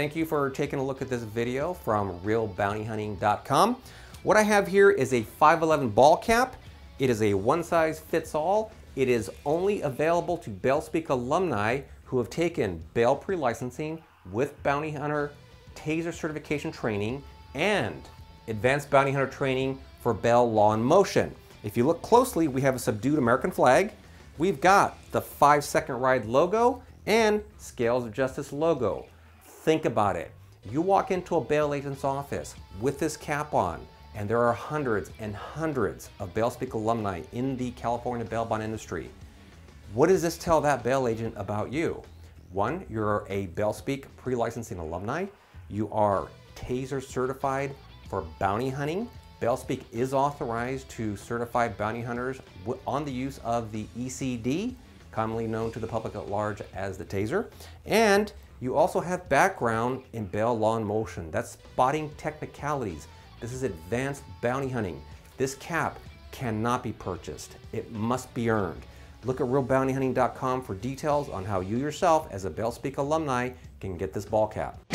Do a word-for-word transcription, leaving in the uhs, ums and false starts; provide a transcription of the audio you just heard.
thank you for taking a look at this video from real bounty hunting dot com. What I have here is a five eleven ball cap. It is a one size fits all. It is only available to BailSpeak alumni who have taken bail pre-licensing with bounty hunter Taser certification training and advanced bounty hunter training for Bail Law and Motion. If you look closely, we have a subdued American flag. We've got the Five Second Ride logo and Scales of Justice logo. Think about it. You walk into a bail agent's office with this cap on, and there are hundreds and hundreds of BailSpeak alumni in the California bail bond industry. What does this tell that bail agent about you? One, you're a BailSpeak pre-licensing alumni. You are Taser certified for bounty hunting. BailSpeak is authorized to certify bounty hunters on the use of the E C D, commonly known to the public at large as the Taser. And you also have background in bail law and motion. That's spotting technicalities. This is advanced bounty hunting. This cap cannot be purchased. It must be earned. Look at real bounty hunting dot com for details on how you yourself as a BailSpeak alumni can get this ball cap.